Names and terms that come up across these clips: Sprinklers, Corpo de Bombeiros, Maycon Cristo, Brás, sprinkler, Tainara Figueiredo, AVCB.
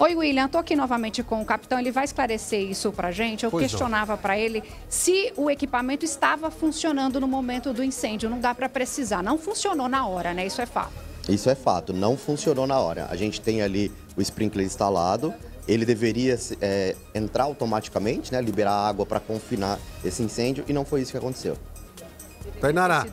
Oi, William, estou aqui novamente com o capitão, ele vai esclarecer isso para a gente. Eu questionava para ele se o equipamento estava funcionando no momento do incêndio, não dá para precisar. Não funcionou na hora, né? Isso é fato. Isso é fato, não funcionou na hora. A gente tem ali o sprinkler instalado, ele deveria entrar automaticamente, né, liberar água para confinar esse incêndio e não foi isso que aconteceu. Tainara,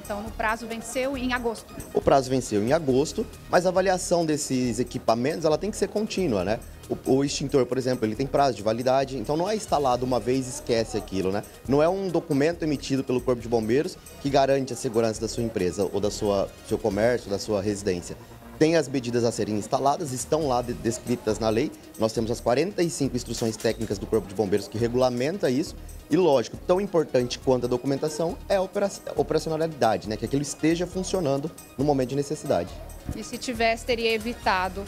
então o prazo venceu em agosto. O prazo venceu em agosto, mas a avaliação desses equipamentos ela tem que ser contínua, né? O extintor, por exemplo, ele tem prazo de validade, então não é instalado uma vez e esquece aquilo, né? Não é um documento emitido pelo Corpo de Bombeiros que garante a segurança da sua empresa ou da seu comércio, da sua residência. Tem as medidas a serem instaladas, estão lá descritas na lei. Nós temos as 45 instruções técnicas do Corpo de Bombeiros que regulamenta isso. E lógico, tão importante quanto a documentação é a operacionalidade, né? Que aquilo esteja funcionando no momento de necessidade. E se tivesse, teria evitado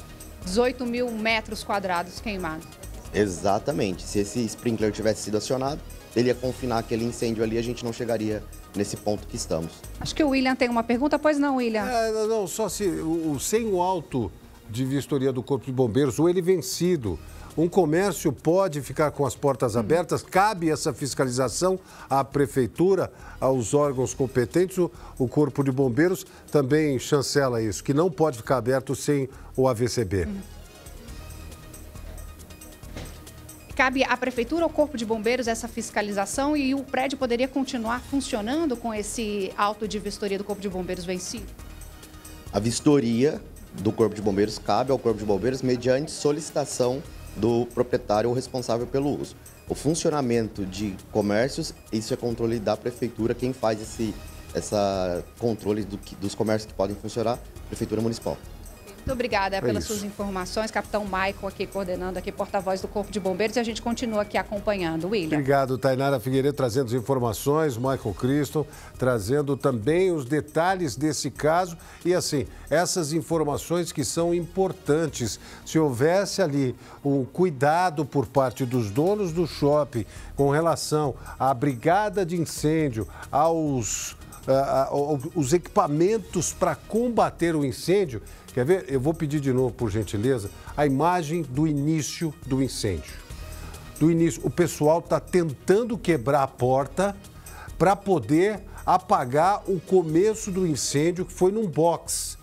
18 mil metros quadrados queimados. Exatamente. Se esse sprinkler tivesse sido acionado, ele ia confinar aquele incêndio ali, a gente não chegaria nesse ponto que estamos. Acho que o William tem uma pergunta, pois não, William? Não, só se sem o auto de vistoria do Corpo de Bombeiros, ou ele vencido, um comércio pode ficar com as portas abertas? Cabe essa fiscalização à Prefeitura, aos órgãos competentes? O Corpo de Bombeiros também chancela isso, que não pode ficar aberto sem o AVCB. Cabe à Prefeitura ou ao Corpo de Bombeiros essa fiscalização e o prédio poderia continuar funcionando com esse auto de vistoria do Corpo de Bombeiros vencido? A vistoria do Corpo de Bombeiros cabe ao Corpo de Bombeiros mediante solicitação do proprietário ou responsável pelo uso. O funcionamento de comércios, isso é controle da Prefeitura, quem faz essa controle dos comércios que podem funcionar, Prefeitura Municipal. Muito obrigada pelas suas informações, capitão Maycon aqui coordenando, aqui porta-voz do Corpo de Bombeiros, e a gente continua aqui acompanhando. William. Obrigado, Tainara Figueiredo, trazendo as informações, Maycon Cristo trazendo também os detalhes desse caso e assim, essas informações que são importantes. Se houvesse ali um cuidado por parte dos donos do shopping com relação à brigada de incêndio, os equipamentos para combater o incêndio. Quer ver? Eu vou pedir de novo, por gentileza, a imagem do início do incêndio. Do início, o pessoal está tentando quebrar a porta para poder apagar o começo do incêndio, que foi num box.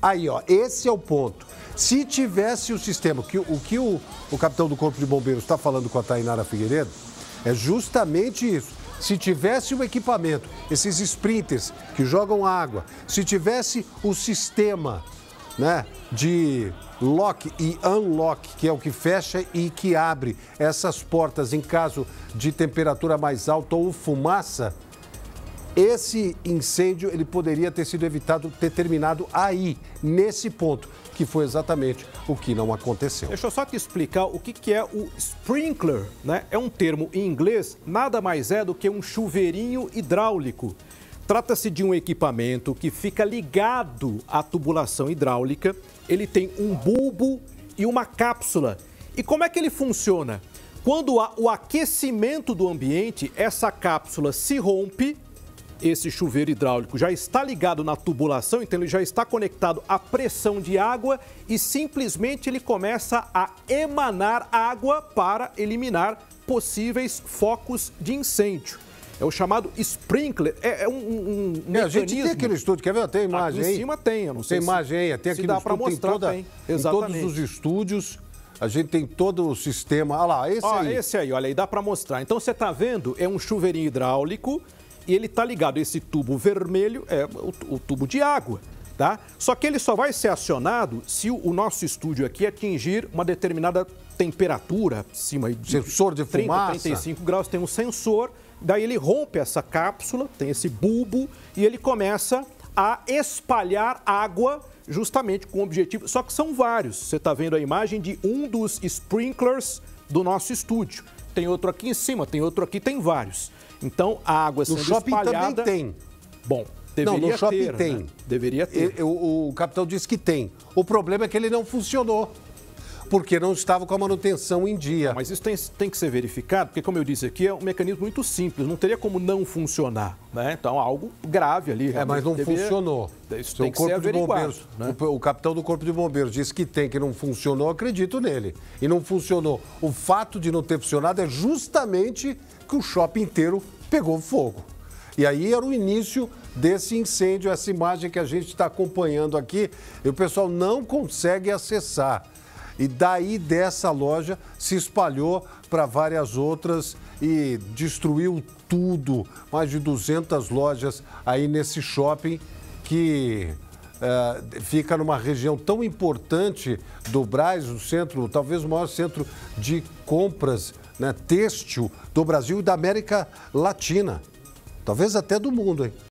Aí, ó, esse é o ponto. Se tivesse o sistema, que o capitão do Corpo de Bombeiros está falando com a Tainara Figueiredo, é justamente isso. Se tivesse o equipamento, esses sprinters que jogam água, se tivesse o sistema, né, de lock e unlock, que é o que fecha e que abre essas portas em caso de temperatura mais alta ou fumaça, esse incêndio ele poderia ter sido evitado, ter terminado aí, nesse ponto, que foi exatamente o que não aconteceu. Deixa eu só te explicar o que é o sprinkler, né? É um termo em inglês, nada mais é do que um chuveirinho hidráulico. Trata-se de um equipamento que fica ligado à tubulação hidráulica, ele tem um bulbo e uma cápsula. E como é que ele funciona? Quando há o aquecimento do ambiente, essa cápsula se rompe. Esse chuveiro hidráulico já está ligado na tubulação, então ele já está conectado à pressão de água e simplesmente ele começa a emanar água para eliminar possíveis focos de incêndio. É o chamado sprinkler, mecanismo. A gente tem aquele estúdio, quer ver? Tem imagem aí? Aqui em cima tem, eu não sei se dá para mostrar, tem. Tem aqui no estúdio, mostrar, tem. Exatamente. Em todos os estúdios. A gente tem todo o sistema, olha lá, esse aí, olha aí, dá para mostrar. Então você está vendo, é um chuveirinho hidráulico. E ele está ligado, esse tubo vermelho é o tubo de água, tá? Só que ele só vai ser acionado se o nosso estúdio aqui atingir uma determinada temperatura, acima de sensor de 30, fumaça. 35 graus, tem um sensor, daí ele rompe essa cápsula, tem esse bulbo e ele começa a espalhar água justamente com o objetivo, só que são vários. Você está vendo a imagem de um dos sprinklers do nosso estúdio. Tem outro aqui em cima, tem outro aqui, tem vários. Então, a água sendo espalhada... No shopping também tem. Bom, deveria ter. Não, no shopping tem. Né? Deveria ter. O capitão disse que tem. O problema é que ele não funcionou. porque não estava com a manutenção em dia. Mas isso tem que ser verificado, porque, como eu disse aqui, é um mecanismo muito simples, não teria como não funcionar, né? Então, algo grave ali. É, mas não funcionou. Isso tem que ser averiguado, né? O capitão do Corpo de Bombeiros disse que tem, que não funcionou, acredito nele. E não funcionou. O fato de não ter funcionado é justamente que o shopping inteiro pegou fogo. E aí era o início desse incêndio, essa imagem que a gente está acompanhando aqui, e o pessoal não consegue acessar. E daí dessa loja se espalhou para várias outras e destruiu tudo. Mais de 200 lojas aí nesse shopping que fica numa região tão importante do Brás, o centro, talvez o maior centro de compras, né, têxtil do Brasil e da América Latina. Talvez até do mundo, hein?